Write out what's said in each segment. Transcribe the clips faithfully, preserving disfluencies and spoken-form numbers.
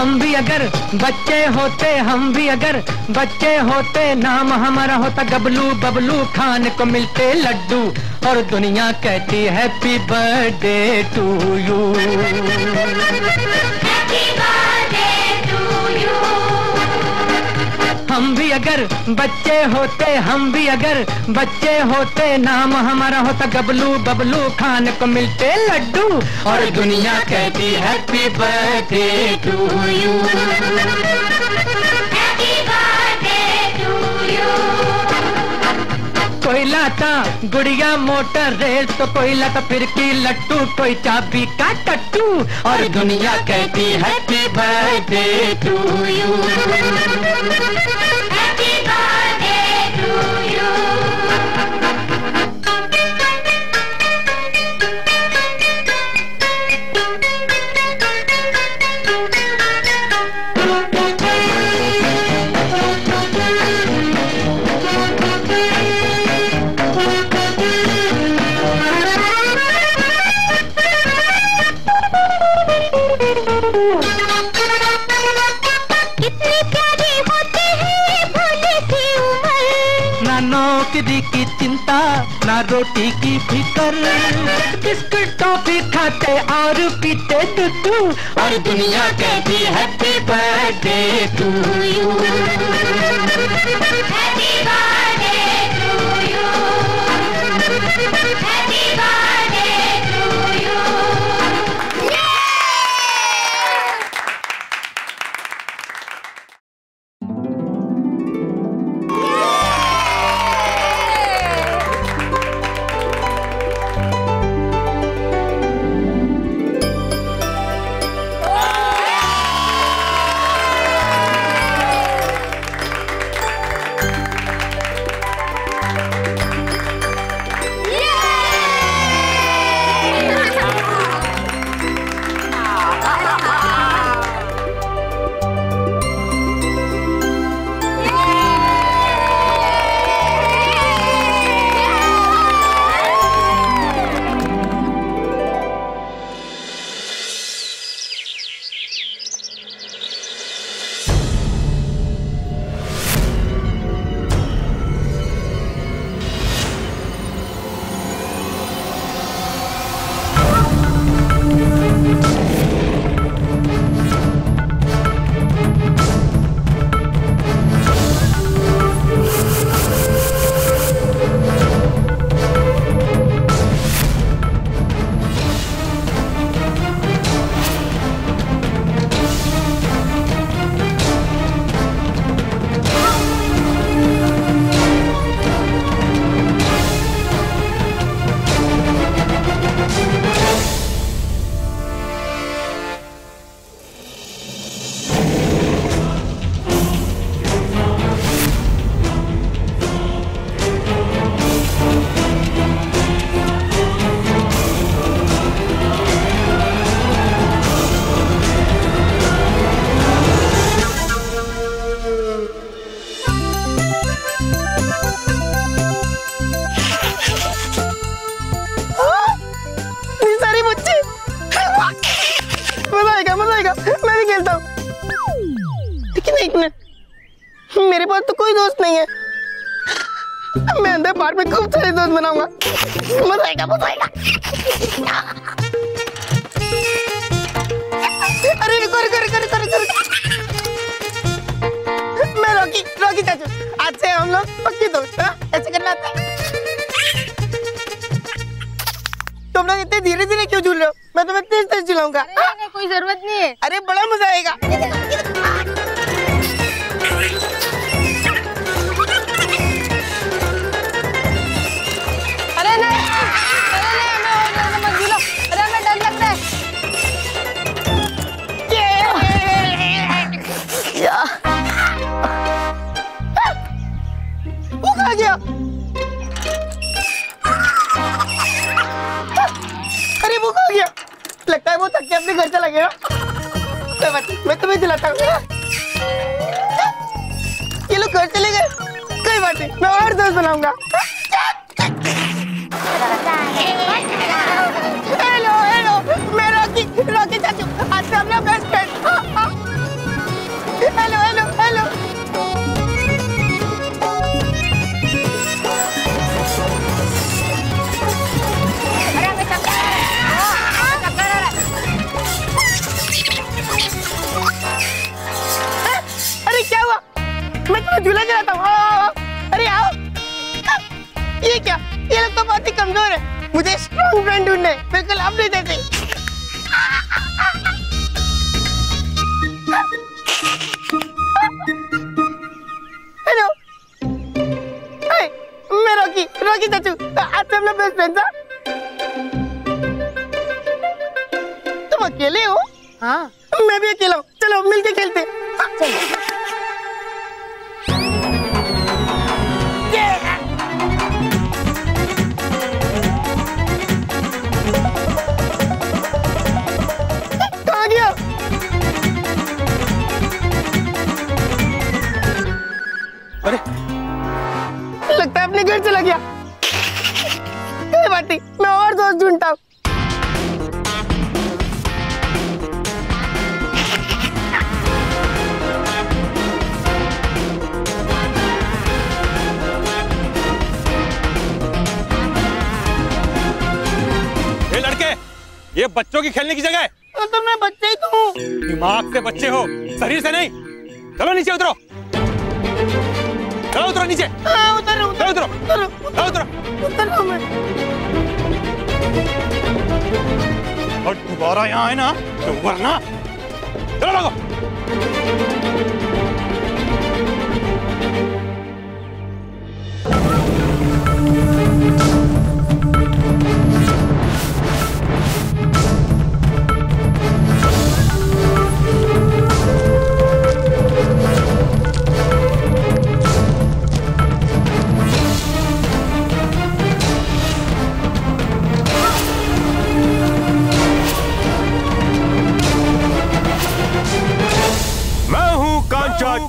हम भी अगर बच्चे होते, हम भी अगर बच्चे होते, नाम हमारा होता गबलू बबलू, खाने को मिलते लड्डू और दुनिया कहती हैप्पी बर्थडे टू यू। हम भी अगर बच्चे होते, हम भी अगर बच्चे होते, नाम हमारा होता गबलू बबलू, खाने को मिलते लड्डू और दुनिया कहती हैप्पी बर्थडे टू यू। कोई लाता गुड़िया मोटर रेल तो कोई लाता फिर की लट्टू, कोई चाबी का टट्टू और दुनिया कहती हैप्पी बर्थडे टू यू। की चिंता ना रोटी की फिकर, बिस्कुट टॉफी खाते और पीते दूधू और दुनिया कहती happy birthday to you. Happy birthday to you, happy birthday to you. Hello hello, मैं रॉकी रॉकी चाचू, आज से हम लोग बेस्ट फ्रेंड। मुझे स्ट्रॉन्ग फ्रेंड ढूंढना है, मेरे को लाभ नहीं देते। हेलो, हाय, मैं रॉकी, रॉकी चाचू, आप सब लोग बेस्ट फ्रेंड्स हैं? तुम अकेले हो? हाँ, मैं भी अकेला हूँ। चलो मिलके खेलते। चलो। अरे लगता है अपने घर चला गया। कोई बात नहीं, मैं और दोस्त ढूंढता हूँ। ये लड़के, ये बच्चों की खेलने की जगह है। तो मैं बच्चे ही तो हूँ। दिमाग से बच्चे हो, शरीर से नहीं। चलो नीचे उतरो, चलो उतरो नीचे। हाँ, उतरो उतरो उतरो उतरो उतरो उतरो मैं। और दोबारा यहाँ है ना तो वरना। चलो लोगों।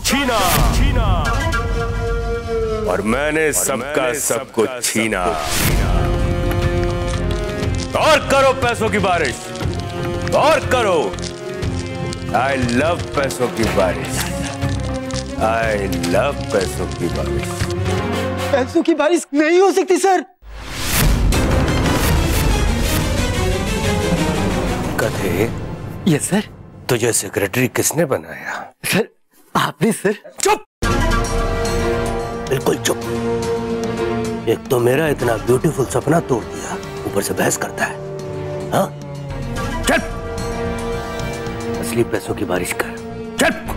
छीना छीना और मैंने सबका सब कुछ छीना। और करो पैसों की बारिश, और करो। आई लव पैसों की बारिश, आई लव पैसों की बारिश। पैसों की बारिश नहीं हो सकती सर। कथे, यस सर। तुझे सेक्रेटरी किसने बनाया? सर आपने सर। चुप, बिल्कुल चुप। एक तो मेरा इतना ब्यूटीफुल सपना तोड़ दिया, ऊपर से बहस करता है। हाँ चल, असली पैसों की बारिश कर। चल।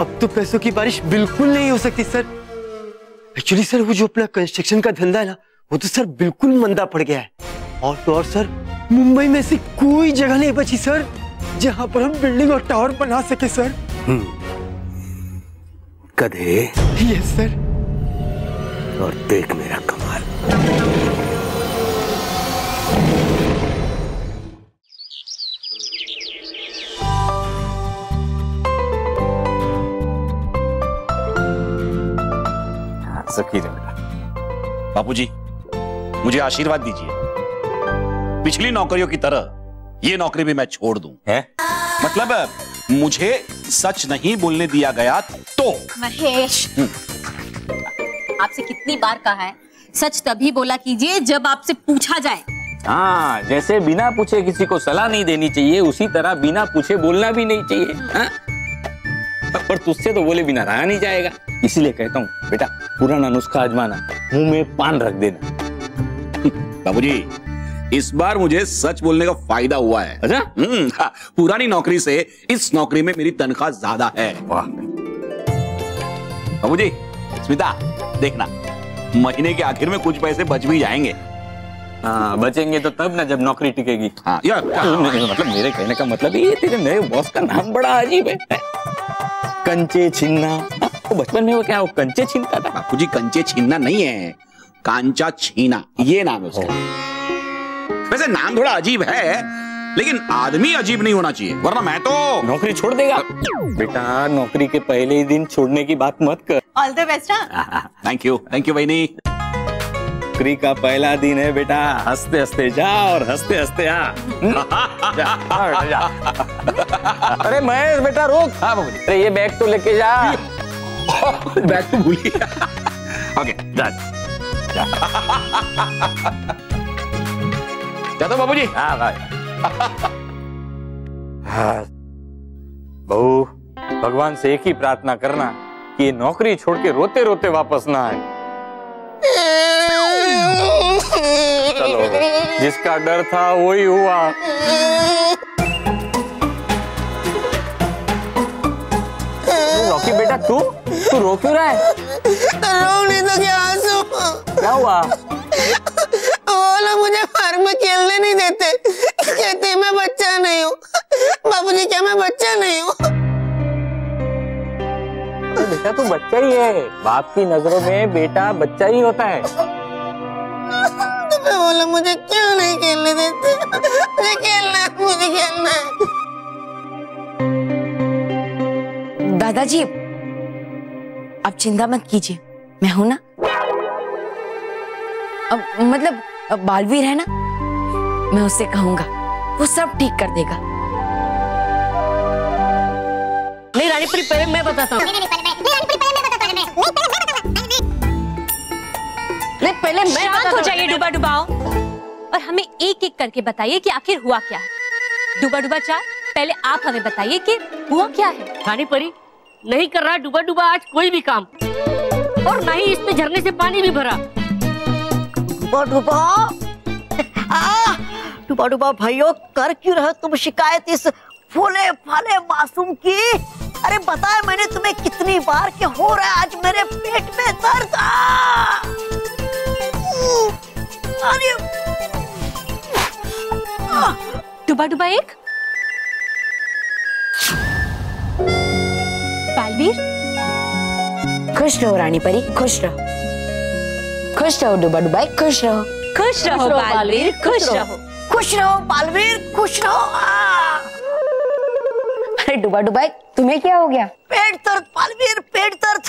अब तो पैसों की बारिश बिल्कुल नहीं हो सकती सर। एक्चुअली सर वो जो अपना कंस्ट्रक्शन का धंधा है ना, वो तो सर बिल्कुल मंदा पड़ गया है। और तो और सर मुंबई में ऐसी कोई जगह नहीं बची सर जहाँ पर हम बिल्डिंग और टावर बना सके सर। गधे। Yes sir. और देख मेरा कमाल। सखी रंग, बापूजी मुझे आशीर्वाद दीजिए, पिछली नौकरियों की तरह ये नौकरी भी मैं छोड़ दूं। है? मतलब मुझे सच नहीं बोलने दिया गया तो। महेश, आपसे कितनी बार कहा है सच तभी बोला कीजिए जब आपसे पूछा जाए। हाँ, जैसे बिना पूछे किसी को सलाह नहीं देनी चाहिए, उसी तरह बिना पूछे बोलना भी नहीं चाहिए। हाँ? पर तुझसे तो बोले बिना रहा नहीं जाएगा, इसीलिए कहता हूँ बेटा पुराना नुस्खा आजमाना, मुंह में पान रख देना। बाबूजी इस बार मुझे सच बोलने का फायदा हुआ है। अच्छा? हाँ, पुरानी नौकरी से इस नौकरी में मेरी तनख्वाह ज्यादा है। वाह। बाबूजी, स्मिता, देखना महीने के आखिर में कुछ पैसे बच भी जाएंगे। हाँ, बचेंगे तो तब ना जब नौकरी टिकेगी। हाँ, यार मतलब मेरे कहने का मतलब ये तेरे नए बॉस का नाम बड़ा अजीब है, कंचे छीना। बचपन में वो क्या वो कंचे छीनता था। बापू जी कंचे छीनना नहीं है, कांचा छीना ये नाम है उसका। वैसे नाम थोड़ा अजीब है लेकिन आदमी अजीब नहीं होना चाहिए, वरना मैं तो नौकरी छोड़ देगा। बेटा नौकरी के पहले ही दिन छोड़ने की बात मत कर। All the best. Thank you thank you बहनी। नौकरी का पहला दिन है बेटा, हंसते हंसते जा और हंसते हंसते आ। अरे महेश बेटा रोक। हाँ अरे ये बैग तो लेके जा। बैग तो भूल गया। ओके जा जाता बाबू जी। हाँ भाई। हाँ बहू, भगवान से एक ही प्रार्थना करना कि ये नौकरी छोड़ के रोते रोते वापस ना आए। जिसका डर था वही हुआ। रॉकी बेटा तू तू रो क्यों रहा है? नहीं तो क्या आंसू। क्या हुआ? वो लोग मुझे फार्म में खेलने नहीं देते, कहते मैं बच्चा नहीं हूँ। बाबूजी क्या मैं बच्चा नहीं हूँ? बेटा तू बच्चा ही है, बाप की नजरों में बेटा बच्चा ही होता है। तो फिर वो लोग मुझे क्यों नहीं खेलने देते? मुझे खेलना है, मुझे खेलना है। दादाजी आप चिंता मत कीजिए, मैं हूं ना। अब मतलब अब बालवीर है ना, मैं उससे कहूंगा वो सब ठीक कर देगा। नहीं रानी परी पहले मैं बताता हूँ। नहीं पहले मैं शांत हो जाइए डूबा डूबा, और हमें एक एक करके बताइए कि आखिर हुआ क्या है। डूबा डूबा चार पहले आप हमें बताइए कि हुआ क्या है। रानी परी नहीं कर रहा डूबा डूबा आज कोई भी काम, और ना ही इसमें झरने से पानी भी भरा। डूबा डूबा डूबा डूबा भाइयों कर क्यों रहे तुम शिकायत इस फूले फाले मासूम की? अरे बताया मैंने तुम्हें कितनी बार कि हो रहा है आज मेरे पेट में दर्द। अरे डूबा डूबा एक बालवीर खुश रहो, रानी परी खुश रहो, खुश रहो डूबा डूबा खुश रहो, खुश रहो बालवीर खुश रहो, खुश रहो बालवीर खुश रहो। अरे डूबा डूबा तुम्हें क्या हो गया? पेट दर्द बालवीर, पेट दर्द।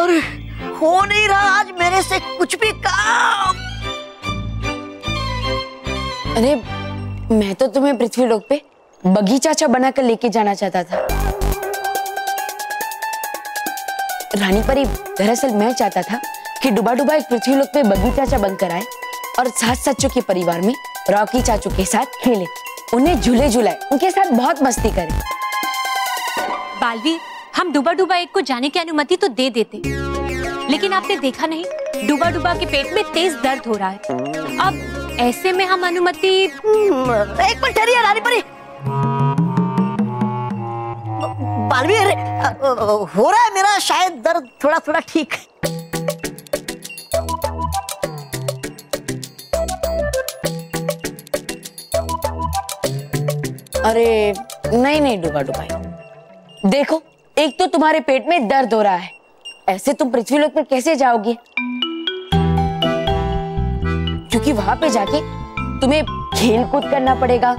अरे हो नहीं रहा आज मेरे से कुछ भी काम। अरे मैं तो तुम्हें पृथ्वी लोक पे बक्की चाचा बनाकर लेके जाना चाहता था। रानी परी दरअसल मैं चाहता था कि डूबा डूबा एक पृथ्वी लोक पे बक्की चाचा बनकर आए और साथ चाचू के परिवार में रॉकी चाचू के साथ खेले, उन्हें झूले झूलाए, उनके साथ बहुत मस्ती करे। बालवीर हम डूबा डूबा एक को जाने की अनुमति तो दे देते, लेकिन आपने देखा नहीं डूबा डूबा के पेट में तेज दर्द हो रहा है। अब ऐसे में हम अनुमति एक पर ठहरिए रानी परी। बालवीर हो रहा है मेरा शायद दर्द थोड़ा थोड़ा ठीक। अरे नहीं नहीं डूबा डूबा देखो, एक तो तुम्हारे पेट में दर्द हो रहा है, ऐसे तुम पृथ्वी लोक पर कैसे जाओगी? क्योंकि वहां पे जाके तुम्हें खेल कूद करना पड़ेगा,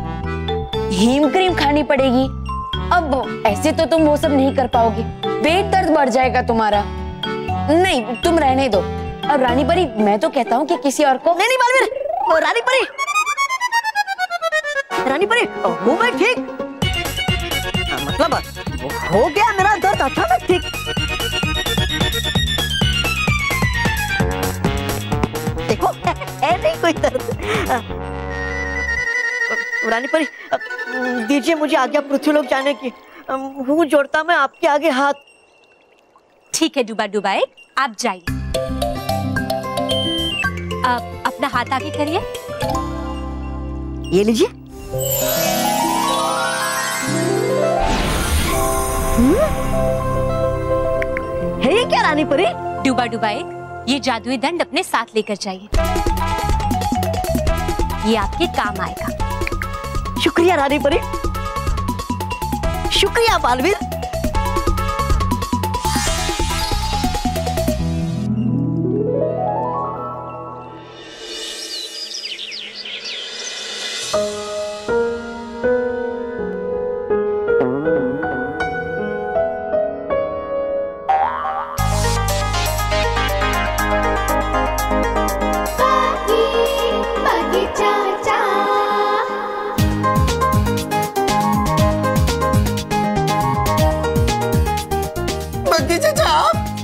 हिम क्रीम खानी पड़ेगी। अब ऐसे तो तुम वो सब नहीं कर पाओगे, पेट दर्द बढ़ जाएगा तुम्हारा। नहीं तुम रहने दो। अब रानी परी मैं तो कहता हूँ कि किसी और को। नहीं नहीं बालवीर, रानी परी रानी परी हूँ मैं ठीक, मतलब हो गया मेरा दर्द अचानक ठीक। देखो है नहीं कोई दर्द। रानी परी दीजिए मुझे आज्ञा पृथ्वी लोक जाने की, हूँ जोड़ता मैं आपके आगे हाथ। ठीक है डूबा डूबाए आप जाइए, आप अपना हाथ आगे करिए। ये लीजिए। है ये क्या रानी परी? डूबा डूबा एक ये जादुई दंड अपने साथ लेकर जाइए, ये आपके काम आएगा। शुक्रिया रानी परी, शुक्रिया बालवीर।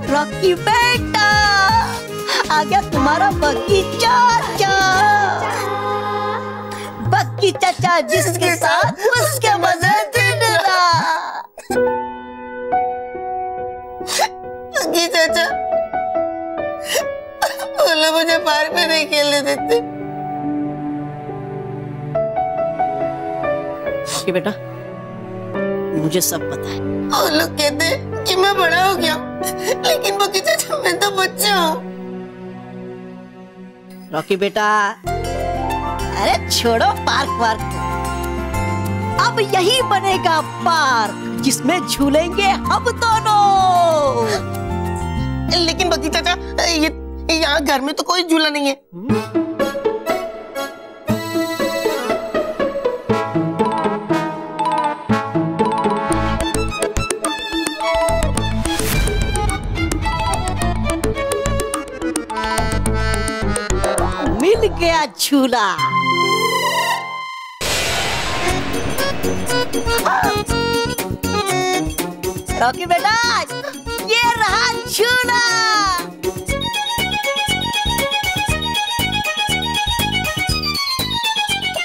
रॉकी बेटा आ गया तुम्हारा बक्की चाचा, बक्की चाचा जिसके साथ उसके मजे दिनरा। बक्की चाचा बोलो मुझे पार्क में नहीं खेलने देते, के बेटा, मुझे सब पता है। और लोग कहते हैं कि मैं बड़ा हो गया, लेकिन बक्की चाचा मैं तो बच्चा हूँ। रॉकी बेटा, अरे छोड़ो पार्क पार्क, अब यही बनेगा पार्क जिसमें झूलेंगे हम दोनों। लेकिन बक्की चाचा, ये यहाँ घर में तो कोई झूला नहीं है। हुँ? गया झूला। रॉकी बेटा, ये रहा झूला।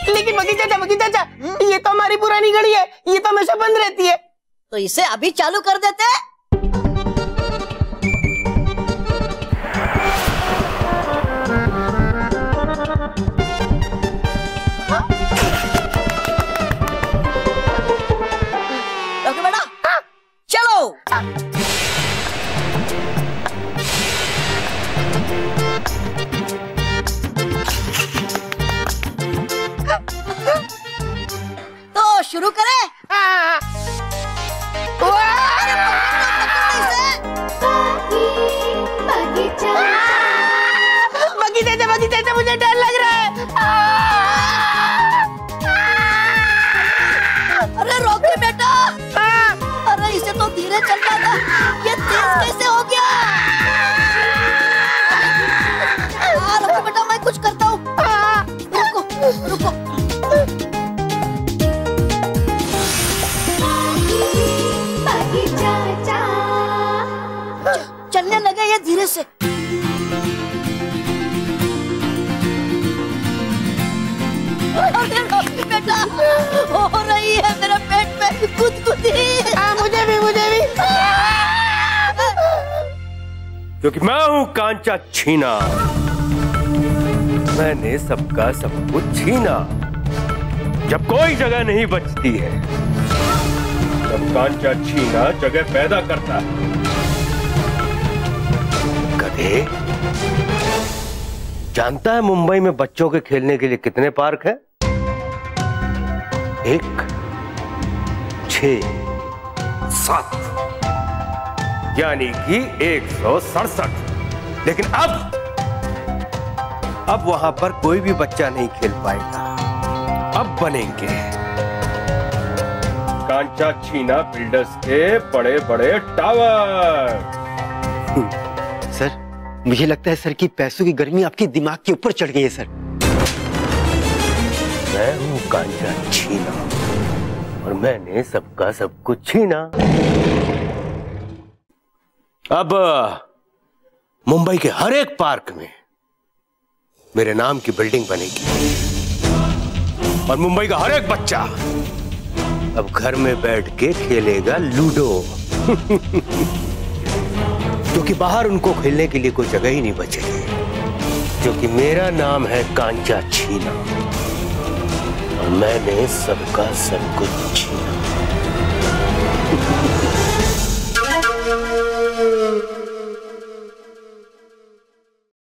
लेकिन बक्की चाचा, बक्की चाचा, ये तो हमारी पुरानी घड़ी है, ये तो हमेशा बंद रहती है, तो इसे अभी चालू कर देते हैं। शुरू करें। बक्की चाचा, बक्की चाचा, मुझे डर लग रहा है। अरे रॉकी बेटा, अरे इसे तो धीरे चलता था, ये तेज कैसे हो गया? रॉकी बेटा, मैं कुछ करता हूँ, रुको रुको। चलने लगे ये धीरे से। अरे रॉकी बेटा, हो रही है मेरे पेट में गुदगुदी। मुझे भी, मुझे भी, क्योंकि मैं हूँ कांचा छीना। मैंने सबका सब कुछ छीना। जब कोई जगह नहीं बचती है, तब कांचा छीना जगह पैदा करता है। जानता है मुंबई में बच्चों के खेलने के लिए कितने पार्क हैं? एक, छह, सात, यानी कि एक सौ सड़सठ। लेकिन अब अब वहां पर कोई भी बच्चा नहीं खेल पाएगा। अब बनेंगे कांचा छीना बिल्डर्स के बड़े बड़े टावर। मुझे लगता है सर कि पैसों की गर्मी आपके दिमाग के ऊपर चढ़ गई है सर। मैं हूँ कांचा छीना और मैंने सबका सब कुछ छीना। अब मुंबई के हर एक पार्क में मेरे नाम की बिल्डिंग बनेगी और मुंबई का हर एक बच्चा अब घर में बैठ के खेलेगा लूडो। क्योंकि बाहर उनको खेलने के लिए कोई जगह ही नहीं बचेगी। क्योंकि मेरा नाम है कांचा छीना और मैंने सबका सब कुछ छीना।